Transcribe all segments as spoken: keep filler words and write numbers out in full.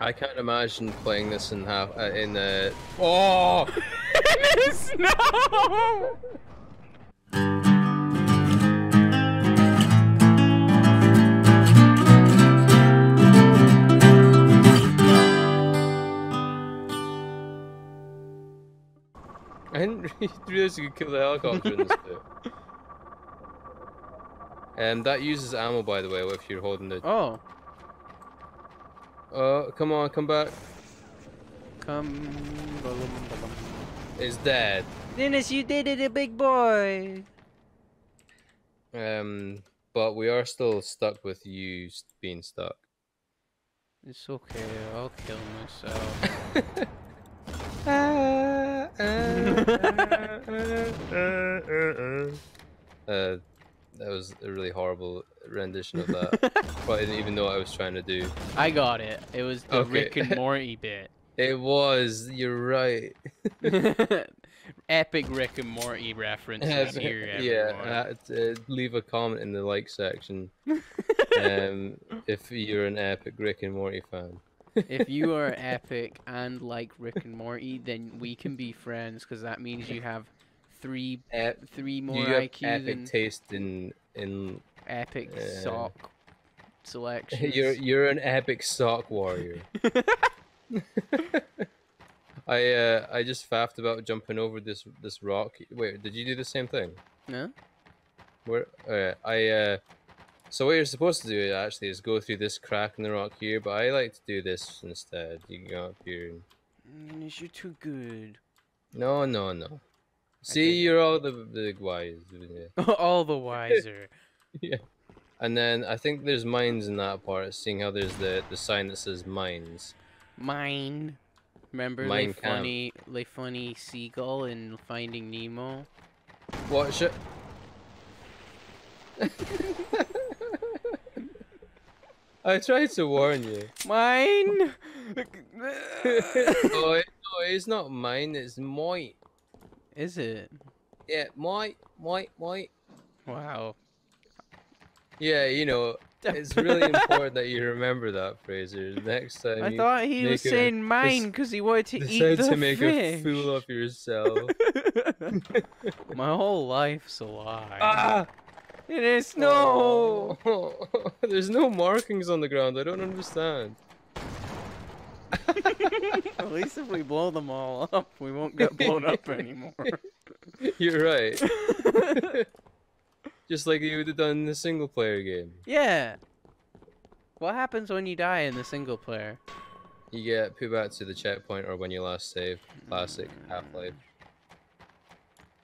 I can't imagine playing this in half uh, in the. Uh... Oh! In the snow! I didn't realize you could kill the helicopter in this too. And um, that uses ammo, by the way, if you're holding it. Oh. Oh, come on, come back. Come. It's dead. Dennis, you did it, a big boy. Um, but we are still stuck with you being stuck. It's okay. I'll kill myself. uh, uh, uh, uh, uh, uh. uh That was a really horrible rendition of that. But I didn't even know what I was trying to do. I got it. It was the okay. Rick and Morty bit. It was. You're right. Epic Rick and Morty references here, everyone. Yeah, uh, leave a comment in the like section um, if you're an epic Rick and Morty fan. If you are epic and like Rick and Morty, then we can be friends, because that means you have... Three, Ep three more you have I Q epic than taste in in epic uh, sock selection. You're you're an epic sock warrior. I uh I just faffed about jumping over this this rock. Wait, did you do the same thing? No. Where uh, I uh so what you're supposed to do actually is go through this crack in the rock here, but I like to do this instead. You can go up here. And... You're too good. No, no, no. See, you're all the big wise. Yeah. All the wiser. Yeah. And then I think there's mines in that part, seeing how there's the, the sign that says mines. Mine. Remember Mine the funny the funny seagull in Finding Nemo? What shit? I tried to warn you. Mine. Oh, it, no, it's not mine, it's moi. Is it? Yeah, might, might, might. Wow. Yeah, you know, it's really important that you remember that, Fraser. Next time. I you thought he was a, saying mine because he wanted to eat the fish. Decide to make a fool of yourself. My whole life's a lie. Ah! It is no. Oh. There's no markings on the ground. I don't understand. At least if we blow them all up, we won't get blown up anymore. You're right. Just like you would have done in the single player game. Yeah. What happens when you die in the single player? You get put back to the checkpoint or when you last save. Classic Half-Life.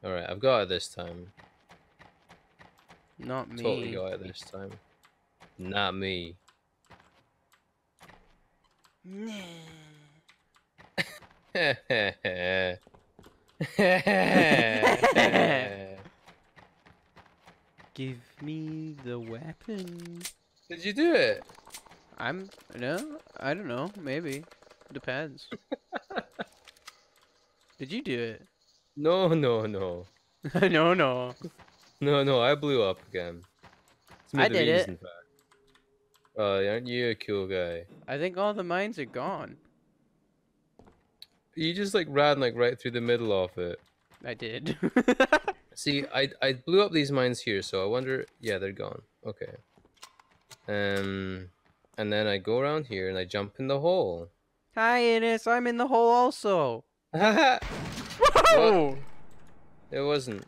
Alright, I've got it this time. Not me. Totally got it this time. Not me. Give me the weapon. Did you do it? I'm no, I don't know. Maybe depends. Did you do it? No, no, no. no, no. No, no. I blew up again. I did it. In fact. Oh, aren't you a cool guy? I think all the mines are gone. You just like ran like right through the middle of it. I did. See, I I blew up these mines here, so I wonder. Yeah, they're gone. Okay. Um, and then I go around here and I jump in the hole. Hi, Ennis. I'm in the hole also. Whoa! Well, it wasn't.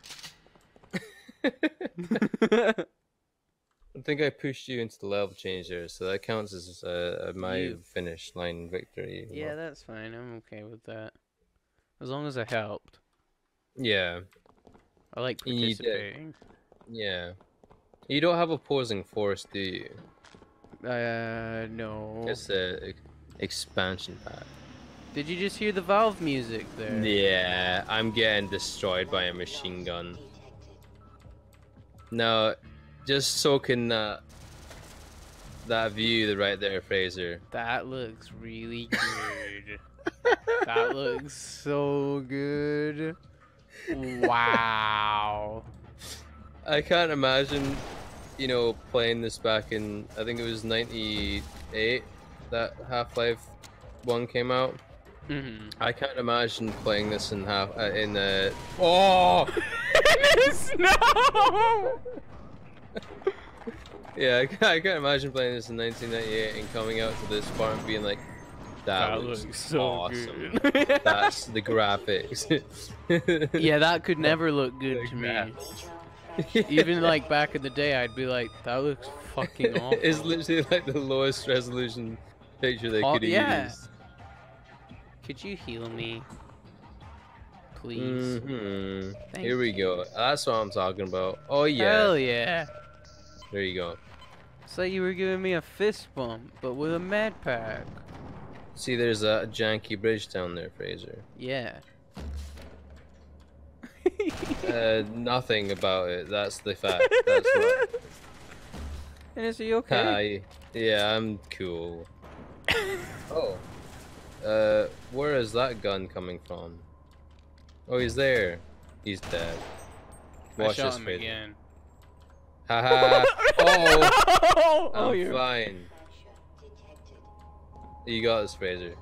I think I pushed you into the level change there, so that counts as uh, my you. finish line victory. Yeah, well, that's fine. I'm okay with that. As long as I helped. Yeah. I like participating. You yeah. You don't have opposing force, do you? Uh, no. It's a expansion pack. Did you just hear the Valve music there? Yeah, I'm getting destroyed by a machine gun. No. Just soaking that that view right there, Fraser. That looks really good. That looks so good. Wow. I can't imagine, you know, playing this back in I think it was ninety-eight, that Half-Life one came out. Mm-hmm. I can't imagine playing this in half uh, in the oh in the snow. Yeah, I can't imagine playing this in nineteen ninety-eight and coming out to this part and being like, that, that looks, looks so awesome. Good. That's the graphics. Yeah, that could never look good the to graphics. me. Even like back in the day, I'd be like, that looks fucking awesome. It's literally like the lowest resolution picture they oh, could have yeah. used. Could you heal me? Please. Mm-hmm. Thanks, Here we thanks. go. That's what I'm talking about. Oh, yeah. Hell yeah. There you go. It's like you were giving me a fist bump, but with a med pack. See, there's a janky bridge down there, Fraser. Yeah. uh, nothing about it. That's the fact. That's what. And is he okay? Hi. Yeah, I'm cool. Oh. Uh, where is that gun coming from? Oh, he's there. He's dead. Watch I shot him Fraser. again. Haha! Oh, no! I'm oh, you're fine. You got this, Fraser.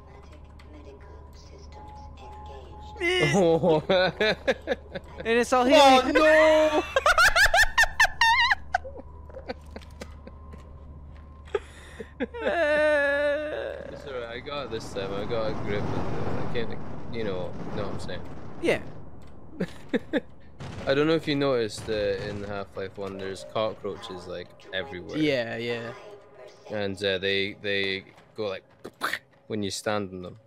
Oh. And it's all here. Oh no! It's alright. I got this time. I got a grip. I can't. You know. Know what I'm saying? Yeah. I don't know if you noticed uh, in Half-Life one, there's cockroaches like everywhere. Yeah, yeah. And uh, they they go like when you stand on them.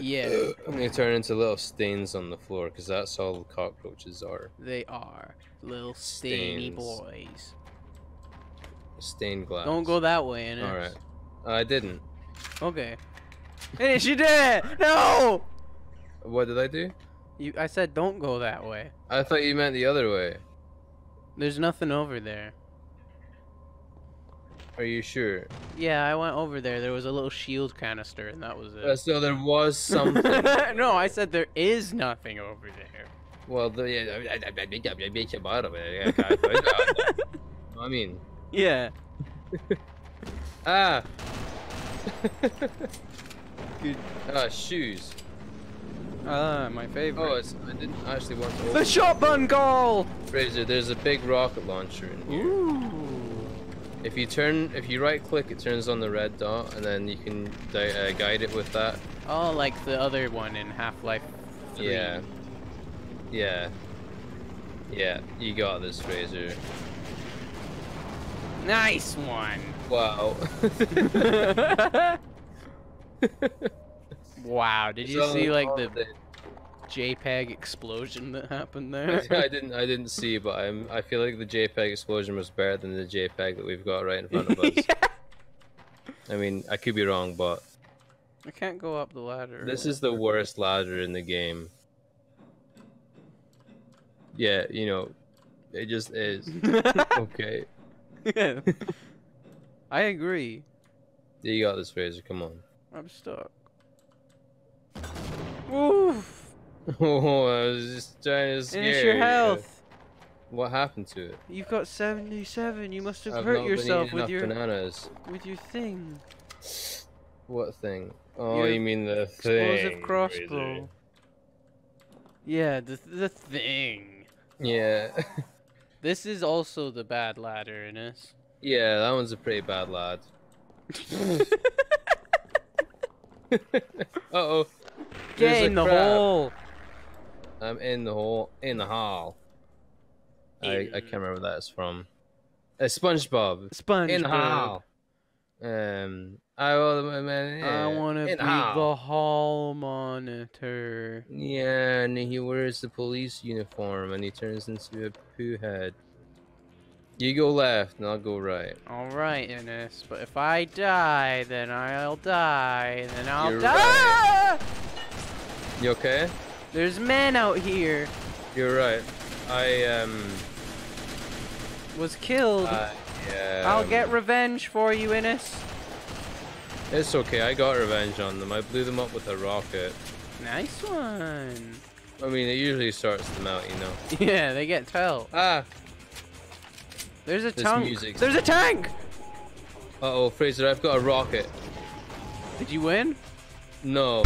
Yeah. And they turn into little stains on the floor because that's all the cockroaches are. They are little stainy Stains. boys. Stained glass. Don't go that way, innit? All right. I didn't. Okay. Hey, she did! No. What did I do? You, I said don't go that way. I thought you meant the other way. There's nothing over there. Are you sure? Yeah, I went over there. There was a little shield canister and that was it. Uh, so there was something. No, I said there is nothing over there. Well, the, yeah, I mean... Yeah. Ah! Good. Ah, shoes. Ah, my favorite. Oh, it's, I didn't actually want to open the shotgun goal! Fraser, there's a big rocket launcher in here. Ooh. If you turn, if you right click, it turns on the red dot, and then you can uh, guide it with that. Oh, like the other one in Half-Life three. Yeah. Yeah. Yeah, you got this, Fraser. Nice one! Wow. Wow, did you see like the JPEG explosion that happened there? I didn't I didn't see, but I'm I feel like the JPEG explosion was better than the JPEG that we've got right in front of us. Yeah. I mean, I could be wrong, but I can't go up the ladder. This is the worst ladder in the game. Yeah, you know, it just is. Okay. Yeah. I agree. You got this, Fraser, come on. I'm stuck. Oof. Oh, I was just trying to scare you. Finish your health. What happened to it? You've got seventy-seven. You must have I've hurt yourself with your bananas. With your thing. What thing? Oh, your you mean the explosive thing? Explosive crossbow. Crazy. Yeah, the the thing. Yeah. This is also the bad ladder, Innes. Yeah, that one's a pretty bad lad. uh oh. Get in the crab. hole! I'm in the hole. In the hall. In. I, I can't remember what that's from. Uh, SpongeBob. SpongeBob. In the hall. Um, I, I want to be hall. the hall monitor. Yeah, and he wears the police uniform and he turns into a poo head. You go left and I'll go right. Alright, Innes, but if I die, then I'll die, then I'll You're die! Right. You okay? There's men out here. You're right. I um was killed. Uh, yeah. I'll get revenge for you, Innes. It's okay. I got revenge on them. I blew them up with a rocket. Nice one. I mean, it usually starts them out, you know. Yeah, they get felt. Ah. There's a this tank. Music. There's a tank. Uh oh, Fraser! I've got a rocket. Did you win? No.